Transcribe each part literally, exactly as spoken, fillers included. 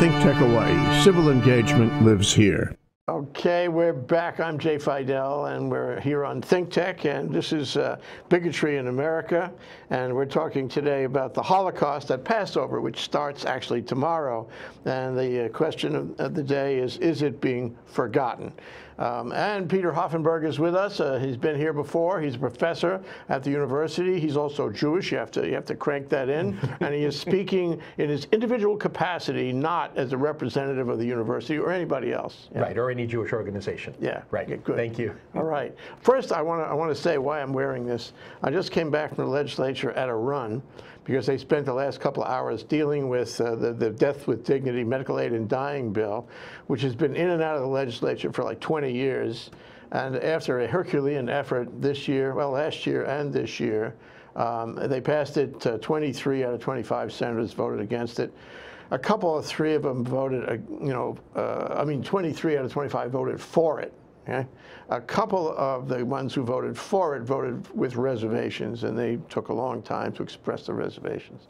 ThinkTech Hawaii. Civil engagement lives here. Okay, we're back. I'm Jay Fidell, and we're here on ThinkTech, and this is uh, Bigotry in America, and we're talking today about the Holocaust at Passover, which starts actually tomorrow, and the uh, question of, of the day is, is it being forgotten? Um, and Peter Hoffenberg is with us. Uh, he's been here before. He's a professor at the university. He's also Jewish. You have to, you have to crank that in. And he is speaking in his individual capacity, not as a representative of the university or anybody else. Yeah. Right, or any Jewish organization. Yeah. Right. Yeah, good. Thank you. All right. First, I want to I want to say why I'm wearing this. I just came back from the legislature at a run, because they spent the last couple of hours dealing with uh, the, the Death with Dignity, Medical Aid and Dying Bill, which has been in and out of the legislature for like twenty years. And after a Herculean effort this year, well, last year and this year, um, they passed it. uh, twenty-three out of twenty-five senators voted against it. A couple of three of them voted, uh, you know, uh, I mean, twenty-three out of twenty-five voted for it. Okay? A couple of the ones who voted for it voted with reservations, and they took a long time to express the reservations.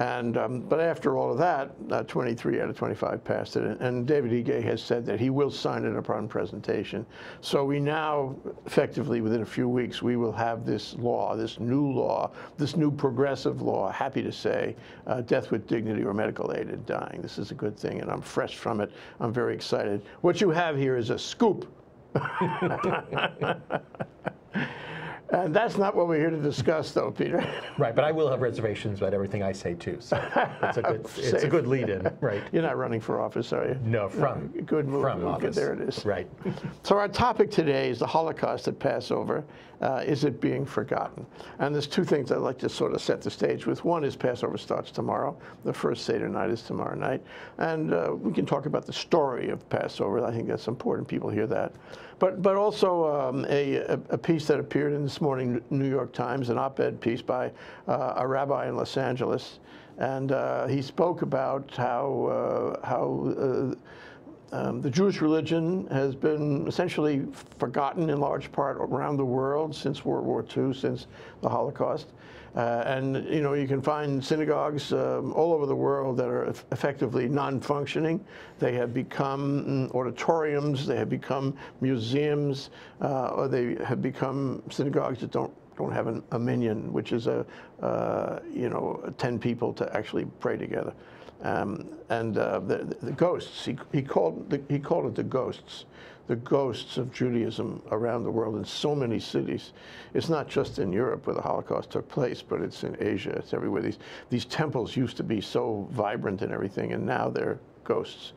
And, um, but after all of that, uh, twenty-three out of twenty-five passed it. And, and David E. Gay has said that he will sign it upon presentation. So we now, effectively, within a few weeks, we will have this law, this new law, this new progressive law, happy to say, uh, death with dignity or medical aid and dying. This is a good thing, and I'm fresh from it. I'm very excited. What you have here is a scoop. And that's not what we're here to discuss, though, Peter. Right, but I will have reservations about everything I say, too. So it's a good, it's a good lead-in, right? You're not running for office, are you? No, from. Good move. From office. There it is. Right. So our topic today is the Holocaust at Passover. Uh, is it being forgotten? And there's two things I'd like to sort of set the stage with. One is Passover starts tomorrow. The first Seder night is tomorrow night. And uh, we can talk about the story of Passover. I think that's important. People hear that. But, but also um, a, a piece that appeared in this morning New York Times, an op-ed piece by uh, a rabbi in Los Angeles. And uh, he spoke about how, uh, how uh, um, the Jewish religion has been essentially forgotten in large part around the world since World War Two, since the Holocaust. Uh, and, you know, you can find synagogues um, all over the world that are eff effectively non-functioning. They have become auditoriums. They have become museums. Uh, or they have become synagogues that don't don't have an, a minyan, which is a uh, you know ten people to actually pray together. Um, and uh, the, the ghosts. He, he called the, he called it the ghosts. The ghosts of Judaism around the world in so many cities. It's not just in Europe where the Holocaust took place, but it's in Asia. It's everywhere. These, these temples used to be so vibrant and everything, and now they're ghosts.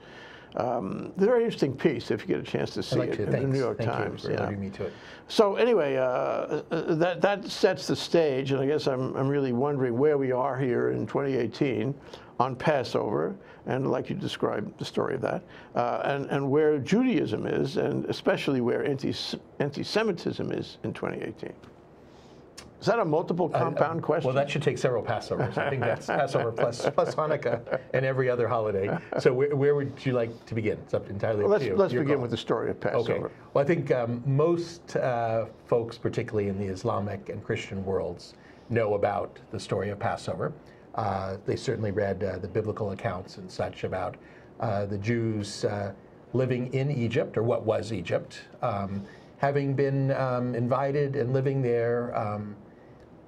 Um, very interesting piece if you get a chance to see like it to. In Thanks. The New York Thank Times. You for yeah. me to it. So anyway, uh, that that sets the stage, and I guess I'm I'm really wondering where we are here in twenty eighteen on Passover, and I'd like you to describe the story of that, uh, and and where Judaism is, and especially where anti anti-Semitism is in twenty eighteen. Is that a multiple compound uh, uh, question? Well, that should take several Passovers. I think that's Passover plus, plus Hanukkah and every other holiday. So where, where would you like to begin? It's up entirely well, up to you. Let's You're begin gone. With the story of Passover. Okay. Well, I think um, most uh, folks, particularly in the Islamic and Christian worlds, know about the story of Passover. Uh, they certainly read uh, the biblical accounts and such about uh, the Jews uh, living in Egypt, or what was Egypt, um, having been um, invited and living there um,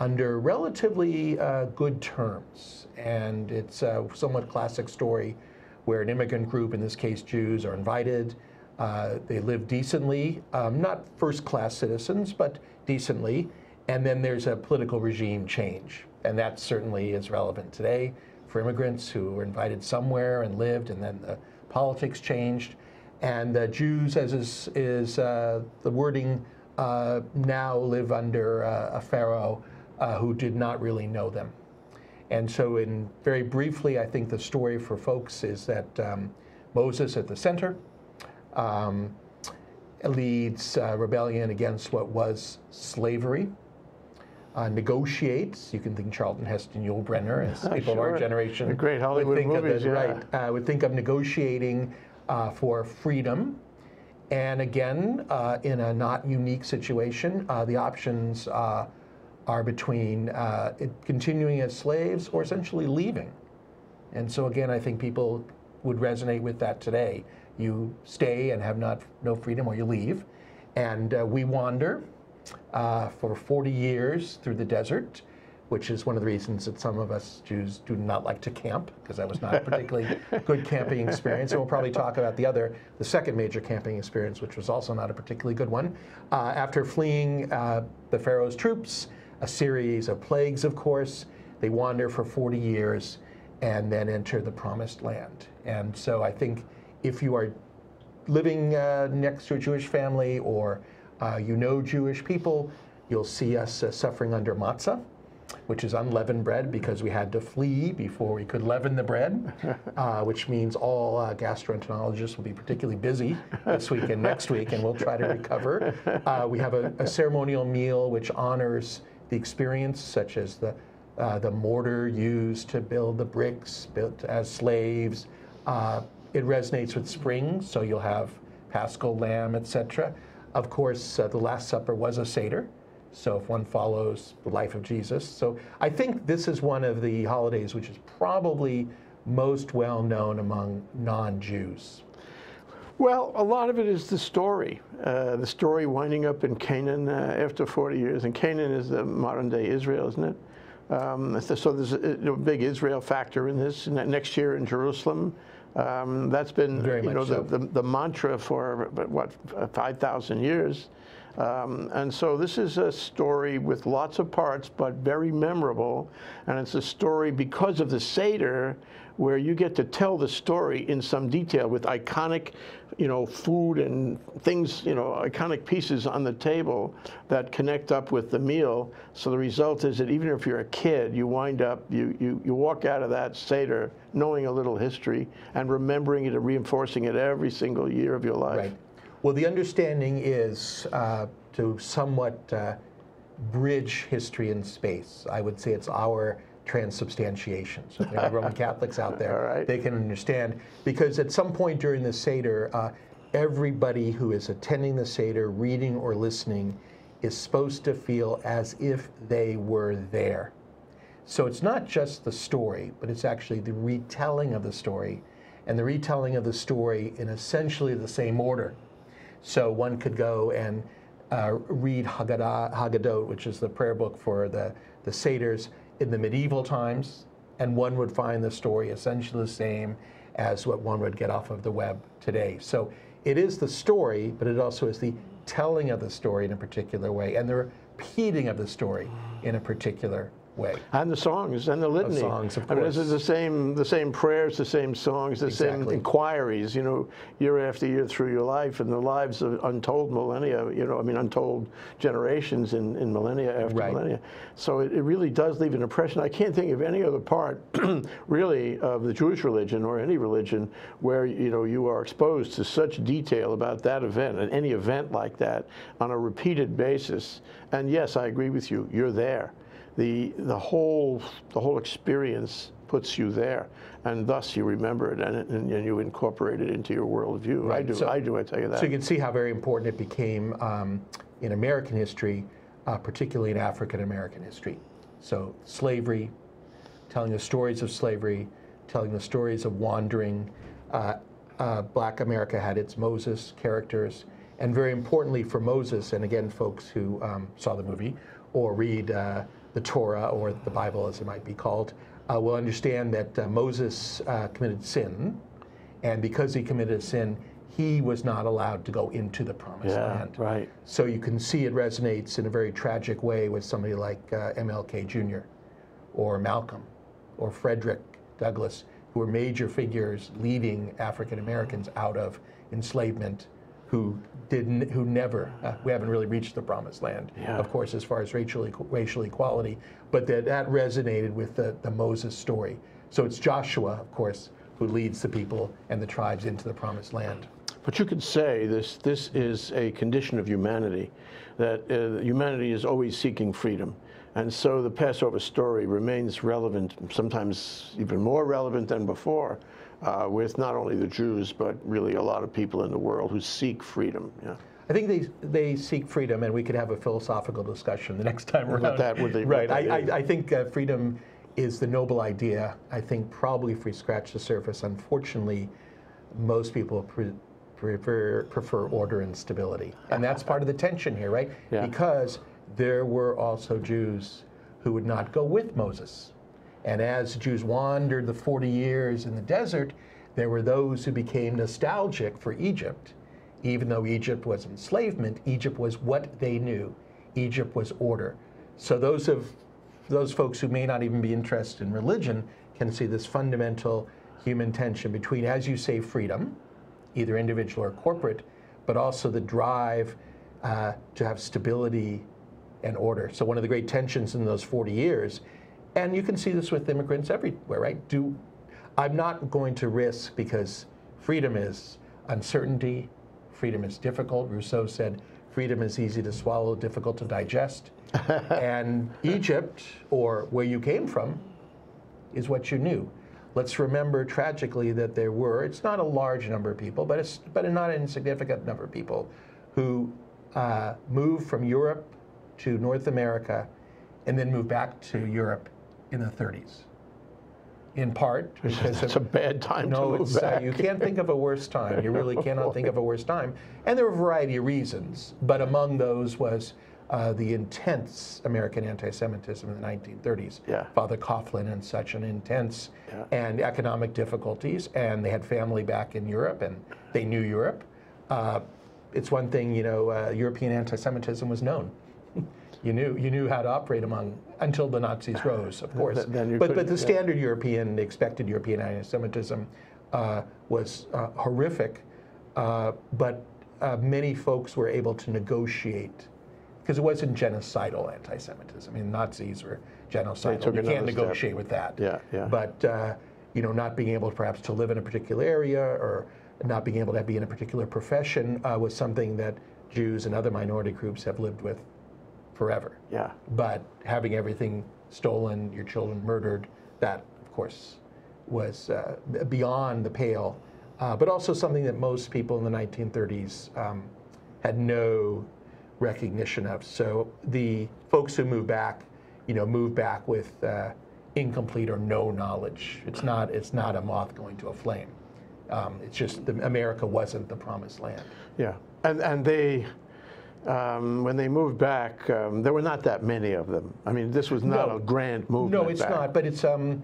under relatively uh, good terms. And it's a somewhat classic story where an immigrant group, in this case Jews, are invited. Uh, they live decently, um, not first-class citizens, but decently. And then there's a political regime change. And that certainly is relevant today for immigrants who were invited somewhere and lived, and then the politics changed. And the Jews, as is, is uh, the wording, uh, now live under uh, a pharaoh Uh, who did not really know them. And so in very briefly, I think the story for folks is that um, Moses at the center um, leads uh, rebellion against what was slavery, uh, negotiates. You can think Charlton Heston Yul-Brynner, as people sure. of our generation the great Hollywood would, think movies, of the, yeah. right, uh, would think of negotiating uh, for freedom. And again, uh, in a not unique situation, uh, the options uh, are between uh, continuing as slaves or essentially leaving. And so again, I think people would resonate with that today. You stay and have not no freedom, or you leave. And uh, we wander uh, for forty years through the desert, which is one of the reasons that some of us Jews do not like to camp, because that was not a particularly good camping experience. And we'll probably talk about the other, the second major camping experience, which was also not a particularly good one. Uh, after fleeing uh, the Pharaoh's troops, a series of plagues, of course, they wander for forty years and then enter the Promised Land. And so I think if you are living uh, next to a Jewish family, or uh, you know Jewish people, you'll see us uh, suffering under matzah, which is unleavened bread, because we had to flee before we could leaven the bread, uh, which means all uh, gastroenterologists will be particularly busy this week and next week, and we'll try to recover. Uh, we have a, a ceremonial meal which honors the experience, such as the, uh, the mortar used to build the bricks built as slaves. Uh, it resonates with spring, so you'll have Paschal lamb, et cetera. Of course, uh, the Last Supper was a Seder, so if one follows the life of Jesus. So I think this is one of the holidays which is probably most well known among non-Jews. Well, a lot of it is the story. Uh, the story winding up in Canaan uh, after forty years. And Canaan is the modern day Israel, isn't it? Um, so there's a, a big Israel factor in this. Next year in Jerusalem. Um, that's been Very you know, so. the, the, the mantra for, what, five thousand years. Um, and so this is a story with lots of parts, but very memorable. And it's a story because of the Seder, where you get to tell the story in some detail with iconic, you know, food and things, you know, iconic pieces on the table that connect up with the meal. So the result is that even if you're a kid, you wind up, you, you, you walk out of that Seder knowing a little history and remembering it and reinforcing it every single year of your life. Right. Well, the understanding is uh, to somewhat uh, bridge history and space. I would say it's our transubstantiation. So if there are Roman Catholics out there, right, they can understand. Because at some point during the Seder, uh, everybody who is attending the Seder, reading or listening, is supposed to feel as if they were there. So it's not just the story, but it's actually the retelling of the story, and the retelling of the story in essentially the same order. So one could go and uh, read Haggadah, Haggadot, which is the prayer book for the, the Seders, in the medieval times, and one would find the story essentially the same as what one would get off of the web today. So it is the story, but it also is the telling of the story in a particular way, and the repeating of the story in a particular way. And the songs, and the litany. Of songs, of course. I mean, this is the same, the same prayers, the same songs, the exactly. same inquiries, you know, year after year through your life, and the lives of untold millennia, you know, I mean, untold generations in, in millennia after right. millennia. So it, it really does leave an impression. I can't think of any other part, really, of the Jewish religion or any religion where, you know, you are exposed to such detail about that event, and any event like that, on a repeated basis. And yes, I agree with you, you're there. The, the, whole, the whole experience puts you there, and thus you remember it, and, and, and you incorporate it into your worldview. Right. I, do, so, I do, I tell you that. So you can see how very important it became um, in American history, uh, particularly in African-American history. So slavery, telling the stories of slavery, telling the stories of wandering. Uh, uh, Black America had its Moses characters, and very importantly for Moses, and again, folks who um, saw the movie or read uh, the Torah, or the Bible as it might be called, uh, will understand that uh, Moses uh, committed sin, and because he committed a sin, he was not allowed to go into the Promised yeah, Land. Right. So you can see it resonates in a very tragic way with somebody like uh, M L K Junior, or Malcolm, or Frederick Douglass, who were major figures leading African Americans out of enslavement, who didn't, who never, uh, we haven't really reached the Promised Land, yeah. of course, as far as racial, racial equality, but that, that resonated with the, the Moses story. So it's Joshua, of course, who leads the people and the tribes into the Promised Land. But you could say this, this is a condition of humanity, that uh, humanity is always seeking freedom. And so the Passover story remains relevant, sometimes even more relevant than before, Uh, with not only the Jews, but really a lot of people in the world who seek freedom. Yeah. I think they, they seek freedom, and we could have a philosophical discussion the next time around. With that, with the, right. With the, I, I, I think uh, freedom is the noble idea. I think probably if we scratch the surface, unfortunately, most people pre prefer, prefer order and stability. And that's part of the tension here, right? Yeah. Because there were also Jews who would not go with Moses. And as Jews wandered the forty years in the desert, there were those who became nostalgic for Egypt. Even though Egypt was enslavement, Egypt was what they knew. Egypt was order. So those of those folks who may not even be interested in religion can see this fundamental human tension between, as you say, freedom, either individual or corporate, but also the drive uh, to have stability and order. So one of the great tensions in those forty years, and you can see this with immigrants everywhere, right? Do, I'm not going to risk, because freedom is uncertainty, freedom is difficult. Rousseau said, freedom is easy to swallow, difficult to digest. And Egypt, or where you came from, is what you knew. Let's remember tragically that there were, it's not a large number of people, but it's but not an insignificant number of people who uh, moved from Europe to North America and then moved back to Europe in the thirties. In part because it's a bad time no, to move it's, back. Uh, you can't think of a worse time. You really cannot think of a worse time. And there were a variety of reasons, but among those was uh, the intense American anti-Semitism in the nineteen thirties. Yeah. Father Coughlin and such, an intense yeah. and economic difficulties, and they had family back in Europe, and they knew Europe. Uh, it's one thing, you know, uh, European anti-Semitism was known. You knew you knew how to operate among until the Nazis rose, of course. Then but but the standard yeah. European, the expected European anti-Semitism uh, was uh, horrific. Uh, but uh, many folks were able to negotiate, because it wasn't genocidal anti-Semitism. I mean, Nazis were genocidal. You can't negotiate step. with that. Yeah, yeah. But uh, you know, not being able perhaps to live in a particular area or not being able to be in a particular profession uh, was something that Jews and other minority groups have lived with forever. Yeah. But having everything stolen, your children murdered, that, of course, was uh, beyond the pale, uh, but also something that most people in the nineteen thirties um, had no recognition of. So the folks who moved back, you know, moved back with uh, incomplete or no knowledge. It's not, it's not a moth going to a flame. Um, it's just the, America wasn't the promised land. Yeah. And, and they... Um, when they moved back, um, there were not that many of them. I mean, this was not no, a grand movement. No, it's back. not. But it's, um,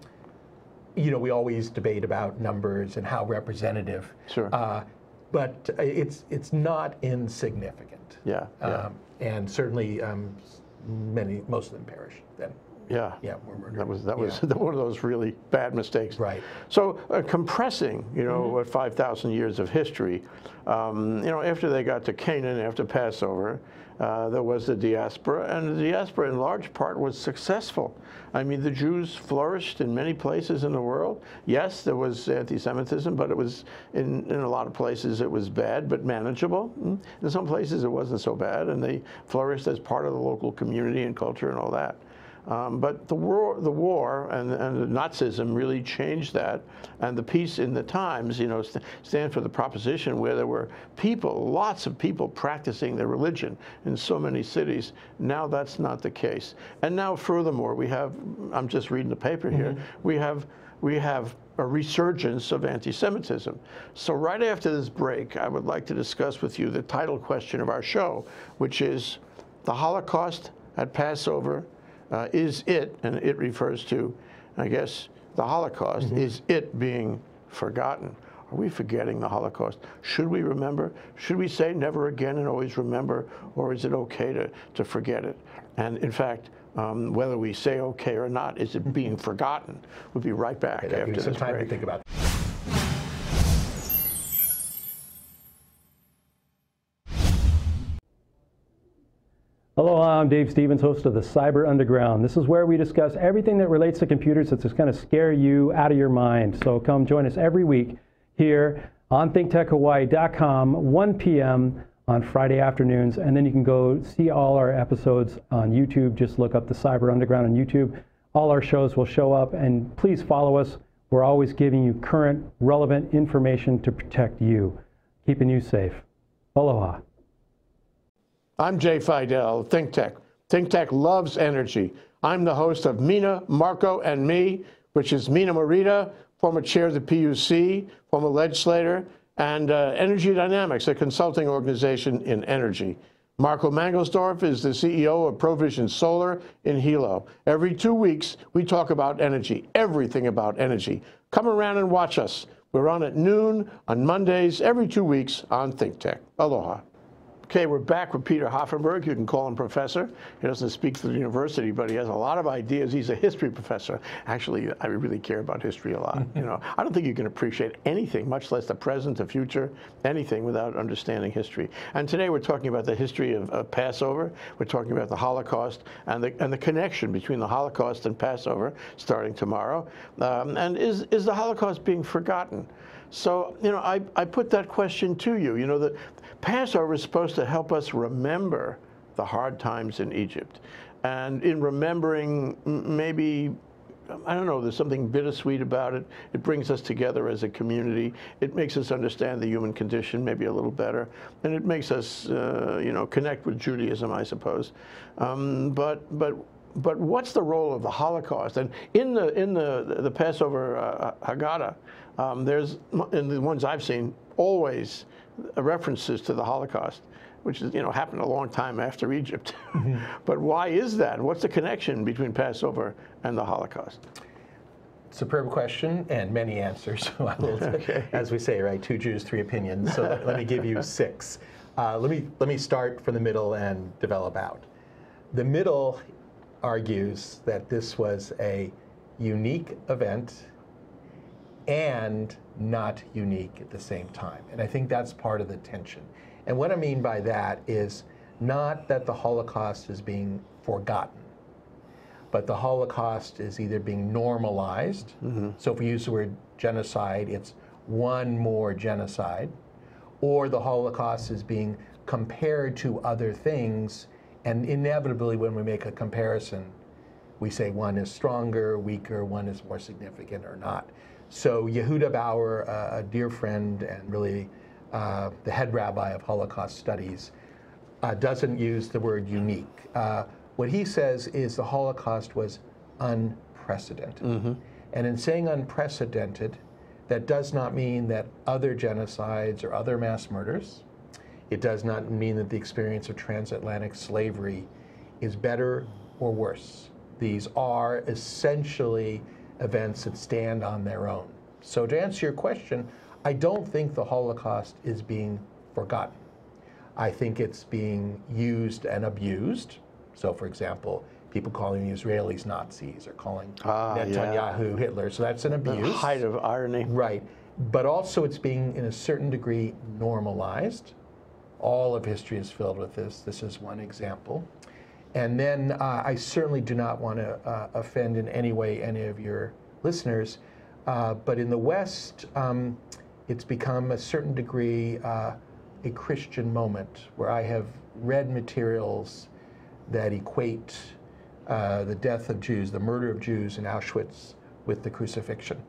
you know, we always debate about numbers and how representative. Sure. Uh, but it's it's not insignificant. Yeah. Um, yeah. And certainly, um, many most of them perished then. Yeah. Yeah. Were murdered. That was that was yeah. one of those really bad mistakes. Right. So uh, compressing, you know, mm-hmm. five thousand years of history. Um, you know, after they got to Canaan, after Passover, uh, there was the diaspora, and the diaspora, in large part, was successful. I mean, the Jews flourished in many places in the world. Yes, there was anti-Semitism, but it was in in a lot of places it was bad, but manageable. In some places, it wasn't so bad, and they flourished as part of the local community and culture and all that. Um, but the war, the war and, and the Nazism really changed that, and the peace in the times, you know, st stand for the proposition where there were people, lots of people practicing their religion in so many cities. Now that's not the case. And now, furthermore, we have, I'm just reading the paper here, mm-hmm. we have, we have a resurgence of anti-Semitism. So right after this break, I would like to discuss with you the title question of our show, which is the Holocaust at Passover. Uh, is it, and it refers to, I guess, the Holocaust, mm-hmm. is it being forgotten? Are we forgetting the Holocaust? Should we remember? Should we say never again and always remember, or is it okay to, to forget it? And in fact, um, whether we say okay or not, is it being forgotten? We'll be right back okay, after this break. Time to think about it. Aloha, I'm Dave Stevens, host of the Cyber Underground. This is where we discuss everything that relates to computers that's just going to scare you out of your mind. So come join us every week here on think tech hawaii dot com, one p m on Friday afternoons. And then you can go see all our episodes on YouTube. Just look up the Cyber Underground on YouTube. All our shows will show up. And please follow us. We're always giving you current, relevant information to protect you, keeping you safe. Aloha. I'm Jay Fidell, ThinkTech. ThinkTech loves energy. I'm the host of Mina, Marco, and Me, which is Mina Morita, former chair of the P U C, former legislator, and uh, Energy Dynamics, a consulting organization in energy. Marco Mangelsdorf is the C E O of ProVision Solar in Hilo. Every two weeks, we talk about energy, everything about energy. Come around and watch us. We're on at noon on Mondays, every two weeks on ThinkTech. Aloha. Okay, we're back with Peter Hoffenberg. You can call him professor. He doesn't speak to the university, but he has a lot of ideas. He's a history professor. Actually, I really care about history a lot. You know, I don't think you can appreciate anything, much less the present, the future, anything without understanding history. And today we're talking about the history of, of Passover. We're talking about the Holocaust and the and the connection between the Holocaust and Passover, starting tomorrow. Um, and is is the Holocaust being forgotten? So, you know, I, I put that question to you. You know, the Passover is supposed to help us remember the hard times in Egypt. And in remembering, maybe, I don't know, there's something bittersweet about it. It brings us together as a community. It makes us understand the human condition maybe a little better. And it makes us, uh, you know, connect with Judaism, I suppose. Um, but, but. But what's the role of the Holocaust? And in the in the the Passover uh, Haggadah, um, there's in the ones I've seen always references to the Holocaust, which is, you know, happened a long time after Egypt. Mm-hmm. But why is that? What's the connection between Passover and the Holocaust? Superb question and many answers. So I will, okay. As we say, right? Two Jews, three opinions. So let me give you six. Uh, let me let me start from the middle and develop out. The middle argues that this was a unique event and not unique at the same time. And I think that's part of the tension. And what I mean by that is not that the Holocaust is being forgotten, but the Holocaust is either being normalized. Mm-hmm. So if we use the word genocide, it's one more genocide, or the Holocaust is being compared to other things. And inevitably, when we make a comparison, we say one is stronger, weaker, one is more significant or not. So Yehuda Bauer, uh, a dear friend and really uh, the head rabbi of Holocaust studies, uh, doesn't use the word unique. Uh, what he says is the Holocaust was unprecedented. Mm-hmm. And in saying unprecedented, that does not mean that other genocides or other mass murders, it does not mean that the experience of transatlantic slavery is better or worse. These are essentially events that stand on their own. So to answer your question, I don't think the Holocaust is being forgotten. I think it's being used and abused. So for example, people calling the Israelis Nazis or calling ah, Netanyahu yeah. Hitler. So that's an abuse. The height of irony. Right. But also it's being, in a certain degree, normalized. All of history is filled with this. This is one example. And then uh, I certainly do not want to uh, offend in any way any of your listeners, uh, but in the West, um, it's become a certain degree uh, a Christian moment where I have read materials that equate uh, the death of Jews, the murder of Jews in Auschwitz with the crucifixion.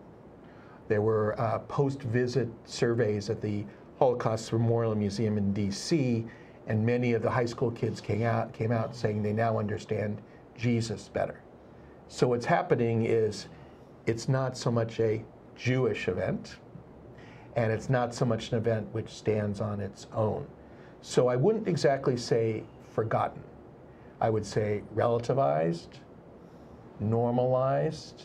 There were uh, post-visit surveys at the Holocaust Memorial Museum in D C, and many of the high school kids came out, came out saying they now understand Jesus better. So what's happening is it's not so much a Jewish event, and it's not so much an event which stands on its own. So I wouldn't exactly say forgotten. I would say relativized, normalized.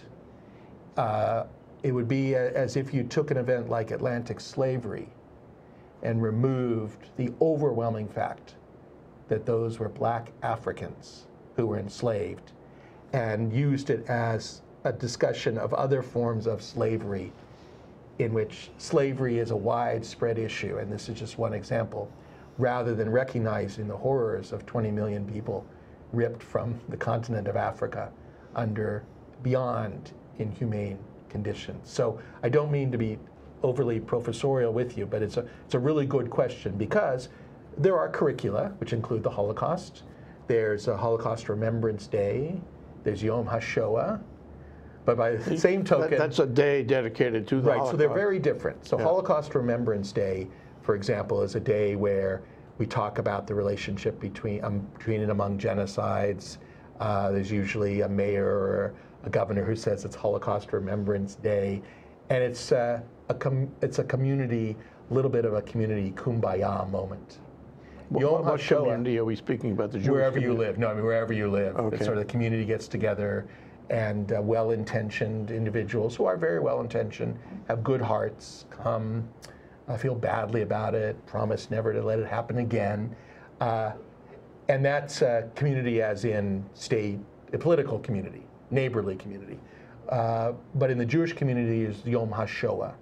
Uh, it would be a, as if you took an event like Atlantic slavery and removed the overwhelming fact that those were black Africans who were enslaved and used it as a discussion of other forms of slavery in which slavery is a widespread issue, and this is just one example, rather than recognizing the horrors of twenty million people ripped from the continent of Africa under beyond inhumane conditions. So I don't mean to be overly professorial with you, but it's a, it's a really good question because there are curricula which include the Holocaust. There's a Holocaust Remembrance Day. There's Yom HaShoah. But by the same token... That, that's a day dedicated to the right, Holocaust. Right, so they're very different. So yeah. Holocaust Remembrance Day, for example, is a day where we talk about the relationship between, um, between and among genocides, Uh, there's usually a mayor or a governor who says it's Holocaust Remembrance Day, and it's uh, a com it's a community, a little bit of a community kumbaya moment. Well, Yom what HaShoah, community are we speaking about? The Jewish wherever community? You live. No, I mean wherever you live. Okay. It's sort of the community gets together, and uh, well-intentioned individuals who are very well-intentioned, have good hearts, come, uh, feel badly about it, promise never to let it happen again. Uh, and that's uh, community as in state, a political community, neighborly community. Uh, but in the Jewish community is Yom HaShoah.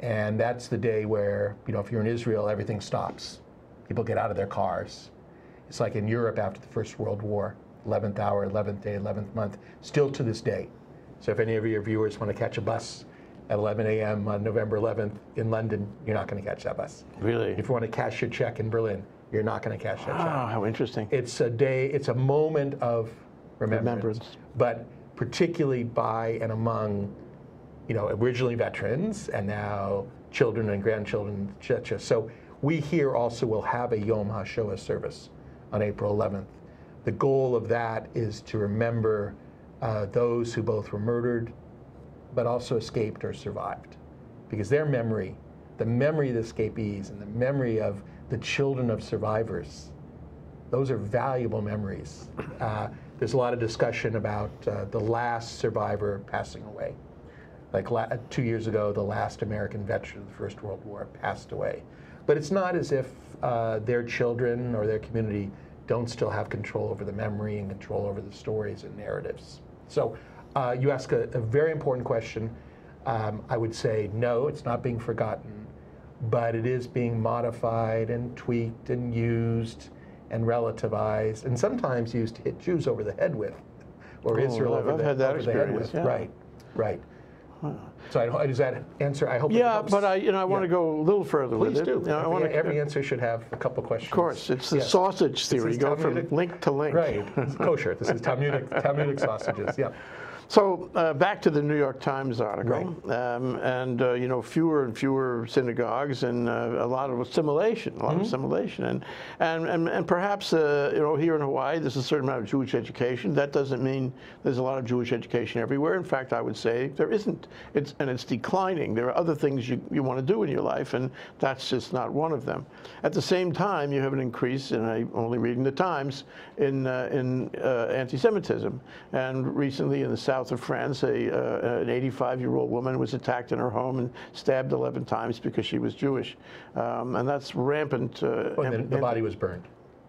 And that's the day where, you know, if you're in Israel, everything stops. People get out of their cars. It's like in Europe after the First World War, eleventh hour, eleventh day, eleventh month, still to this day. So if any of your viewers want to catch a bus at eleven A M on November eleventh in London, you're not going to catch that bus. Really? If you want to cash your check in Berlin, you're not going to cash that wow, check. Wow, how interesting. It's a day, it's a moment of remembrance, remembrance. But particularly by and among, you know, originally veterans and now children and grandchildren, et cetera. So we here also will have a Yom HaShoah service on April eleventh. The goal of that is to remember uh, those who both were murdered, but also escaped or survived. Because their memory, the memory of the escapees and the memory of the children of survivors, those are valuable memories. Uh, there's a lot of discussion about uh, the last survivor passing away. Like la two years ago, the last American veteran of the First World War passed away. But it's not as if uh, their children or their community don't still have control over the memory and control over the stories and narratives. So uh, you ask a, a very important question. Um, I would say no, it's not being forgotten, but it is being modified and tweaked and used and relativized and sometimes used to hit Jews over the head with, or oh, Israel I've over, the, had that over the head with. Yeah. Right, right. Huh. So I, does that answer? I hope. Yeah, but I, you know, I want yeah. to go a little further Please with it. Please do. You know, I want to, every answer should have a couple of questions. Of course, it's the yes. sausage theory. Go from link to link. Right, it's kosher. This is Talmudic, Talmudic sausages. Yeah. So uh, back to the New York Times article, right. um, and uh, you know, fewer and fewer synagogues, and uh, a lot of assimilation, a lot mm-hmm. of assimilation, and and and, and perhaps uh, you know, here in Hawaii, there's a certain amount of Jewish education. That doesn't mean there's a lot of Jewish education everywhere. In fact, I would say there isn't. It's and it's declining. There are other things you you want to do in your life, and that's just not one of them. At the same time, you have an increase, and I'm only reading the Times, in uh, in uh, anti-Semitism, and recently in the South. South of France, a, uh, an eighty-five-year-old woman was attacked in her home and stabbed eleven times because she was Jewish, um, and that's rampant. Uh, oh, and then the body was burned.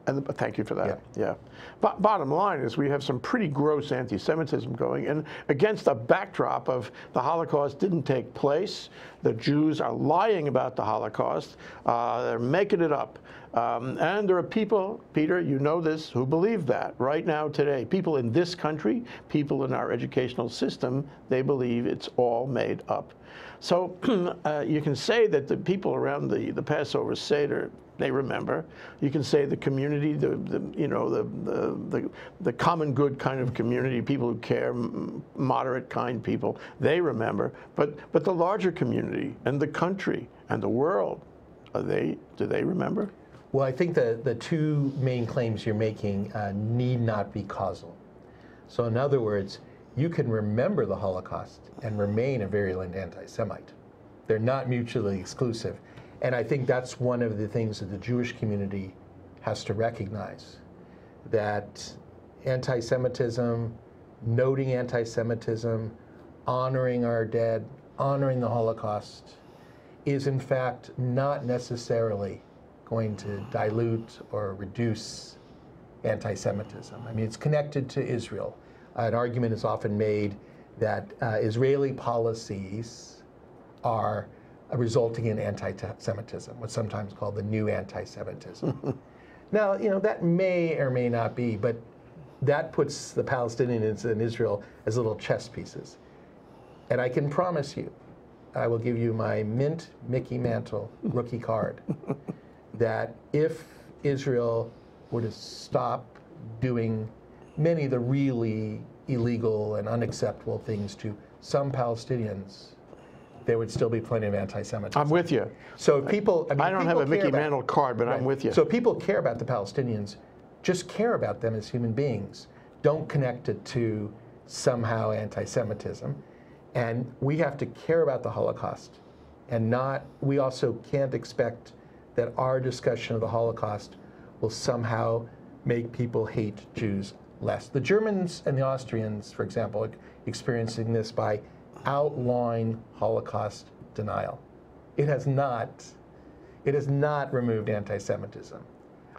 And the, thank you for that. Yeah. yeah. Bo bottom line is we have some pretty gross anti-Semitism going, and against the backdrop of the Holocaust didn't take place, the Jews are lying about the Holocaust, uh, they're making it up. Um, and there are people, Peter, you know this, who believe that right now today. People in this country, people in our educational system, they believe it's all made up. So uh, you can say that the people around the, the Passover Seder, they remember. You can say the community, the, the you know, the, the, the, the common good kind of community, people who care, moderate, kind people, they remember. But, but the larger community and the country and the world, are they, do they remember? Well, I think the, the two main claims you're making uh, need not be causal. So in other words, you can remember the Holocaust and remain a virulent anti-Semite. They're not mutually exclusive. And I think that's one of the things that the Jewish community has to recognize, that anti-Semitism, noting anti-Semitism, honoring our dead, honoring the Holocaust, is in fact not necessarily going to dilute or reduce anti-Semitism. I mean, it's connected to Israel. Uh, an argument is often made that uh, Israeli policies are uh, resulting in anti-Semitism, what's sometimes called the new anti-Semitism. Now, you know, that may or may not be, but that puts the Palestinians in Israel as little chess pieces. And I can promise you, I will give you my mint Mickey Mantle rookie card. That if Israel were to stop doing many of the really illegal and unacceptable things to some Palestinians, there would still be plenty of anti-Semitism. I'm with you. So if people, I mean, I don't have a Mickey Mantle card, but right. I'm with you. So people care about the Palestinians. Just care about them as human beings. don't connect it to somehow anti-Semitism. And we have to care about the Holocaust and not, we also can't expect that our discussion of the Holocaust will somehow make people hate Jews less. The Germans and the Austrians, for example, are experiencing this by outlawing Holocaust denial. It has not, it has not removed anti-Semitism.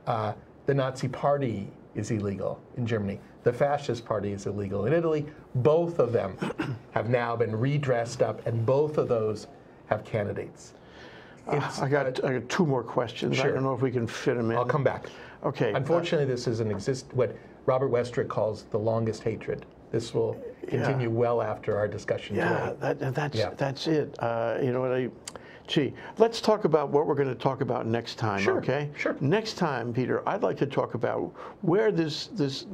Uh, the Nazi Party is illegal in Germany. The Fascist Party is illegal in Italy. Both of them have now been redressed up, and both of those have candidates. Uh, I got I got two more questions. Sure. I don't know if we can fit them in. I'll come back. Okay. Unfortunately, uh, this is an exist what Robert Westrick calls the longest hatred. This will continue yeah. well after our discussion yeah, today. That, that's, yeah, that's it. Uh, you know what I? Gee, let's talk about what we're going to talk about next time, sure, okay? Sure. Next time, Peter, I'd like to talk about where this this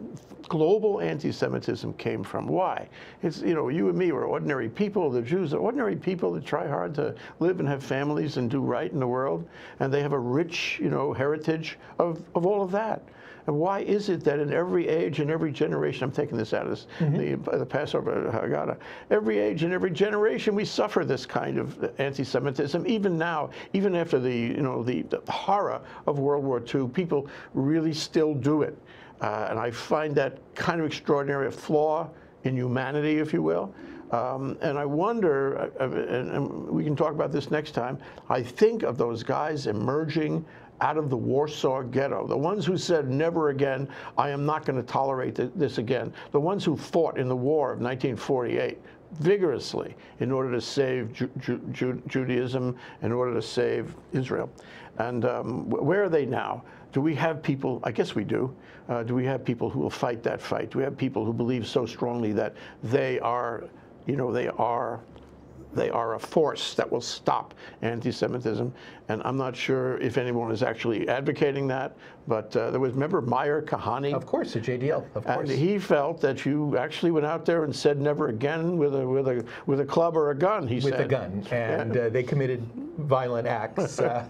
global anti-Semitism came from. Why? It's, you know, you and me were ordinary people. The Jews are ordinary people that try hard to live and have families and do right in the world, and they have a rich, you know, heritage of, of all of that. And why is it that in every age and every generation, I'm taking this out of this, mm-hmm. the, the Passover Haggadah, every age and every generation we suffer this kind of anti-Semitism, even now, even after the, you know, the, the horror of World War Two, people really still do it. Uh, and I find that kind of extraordinary, a flaw in humanity, if you will. Um, and I wonder, uh, and, and we can talk about this next time, I think of those guys emerging out of the Warsaw Ghetto, the ones who said, never again, I am not going to tolerate th this again, the ones who fought in the war of nineteen forty-eight vigorously in order to save Ju Ju Ju Judaism, in order to save Israel. And um, where are they now? Do we have people, I guess we do, uh, do we have people who will fight that fight? Do we have people who believe so strongly that they are, you know, they are, they are a force that will stop anti-Semitism? And I'm not sure if anyone is actually advocating that, but uh, there was, remember Meyer Kahane? Of course, the J D L, of course. And he felt that you actually went out there and said never again with a, with a, with a club or a gun, he said. With a gun, and uh, they committed violent acts uh,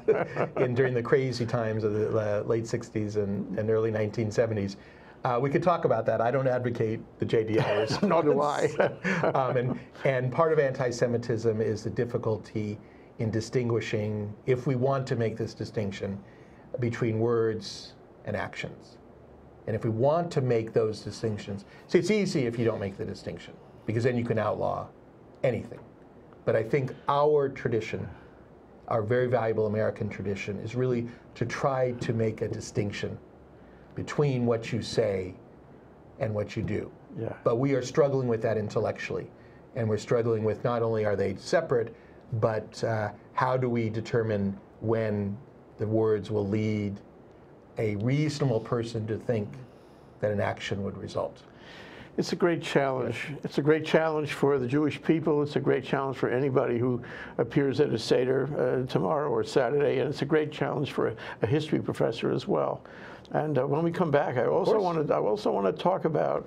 in, during the crazy times of the uh, late sixties and, and early nineteen seventies. Uh, we could talk about that. I don't advocate the J D L. Nor do I. um, and, and part of anti-Semitism is the difficulty in distinguishing, if we want to make this distinction, between words and actions. And if we want to make those distinctions, see, it's easy if you don't make the distinction, because then you can outlaw anything. But I think our tradition, our very valuable American tradition, is really to try to make a distinction between what you say and what you do. Yeah. But we are struggling with that intellectually. And we're struggling with not only are they separate, but uh, how do we determine when the words will lead a reasonable person to think that an action would result? It's a great challenge. It's a great challenge for the Jewish people. It's a great challenge for anybody who appears at a Seder uh, tomorrow or Saturday. And it's a great challenge for a, a history professor as well. And uh, when we come back, I also want to I also want to talk about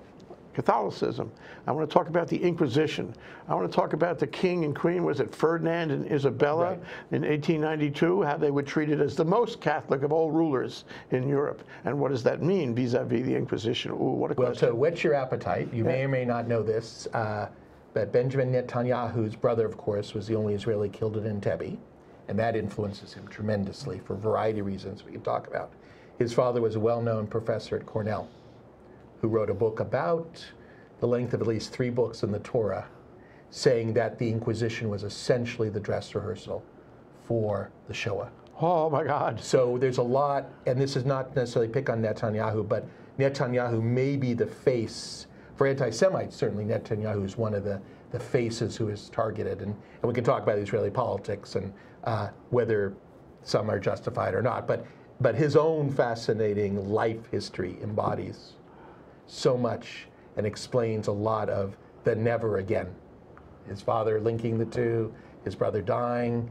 Catholicism. I want to talk about the Inquisition. I want to talk about the king and queen, was it Ferdinand and Isabella, right, in eighteen ninety-two, how they were treated as the most Catholic of all rulers in Europe. And what does that mean vis-a-vis the Inquisition? Ooh, what a well, question. Well, to whet your appetite, you yeah. may or may not know this, uh, but Benjamin Netanyahu's brother, of course, was the only Israeli killed at Entebbe, and that influences him tremendously for a variety of reasons we can talk about. His father was a well-known professor at Cornell, who wrote a book about the length of at least three books in the Torah, saying that the Inquisition was essentially the dress rehearsal for the Shoah. Oh, my God. So there's a lot, and this is not necessarily pick on Netanyahu, but Netanyahu may be the face, for anti-Semites, certainly Netanyahu is one of the, the faces who is targeted. And, and we can talk about Israeli politics and uh, whether some are justified or not, but, but his own fascinating life history embodies so much and explains a lot of the never again. His father linking the two, his brother dying.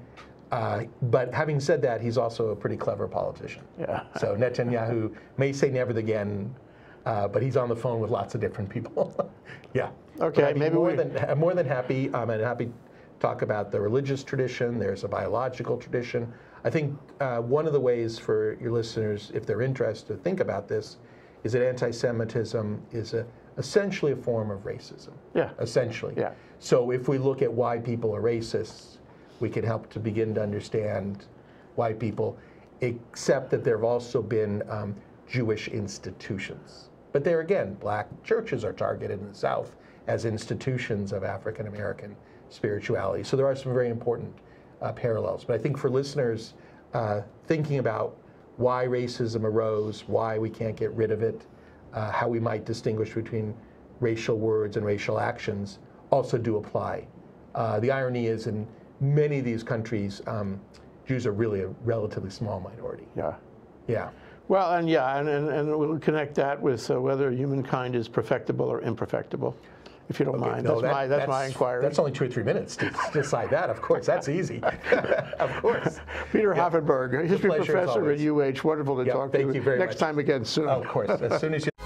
Uh, but having said that, he's also a pretty clever politician. Yeah. So Netanyahu may say never again, uh, but he's on the phone with lots of different people. Yeah. Okay, maybe more we... than, I'm more than happy. I'm happy to talk about the religious tradition. There's a biological tradition. I think uh, one of the ways for your listeners, if they're interested, to think about this is that anti-Semitism is a, a essentially a form of racism. Yeah. Essentially. Yeah. So if we look at why people are racists, we can help to begin to understand why people, except that there have also been um, Jewish institutions. But there again, black churches are targeted in the South as institutions of African American spirituality. So there are some very important uh, parallels. But I think for listeners uh, thinking about why racism arose, why we can't get rid of it, uh, how we might distinguish between racial words and racial actions also do apply. Uh, the irony is in many of these countries, um, Jews are really a relatively small minority. Yeah. Yeah. Well, and yeah, and, and, and we'll connect that with uh, whether humankind is perfectible or imperfectible, if you don't okay, mind. No, that's, that, my, that's, that's my inquiry. That's only two or three minutes to decide that, of course. That's easy. Of course. Peter yeah. Hoffenberg, history professor at U H. Wonderful to yep, talk thank to you. Very Next much. Time again soon. Oh, of course. As soon as you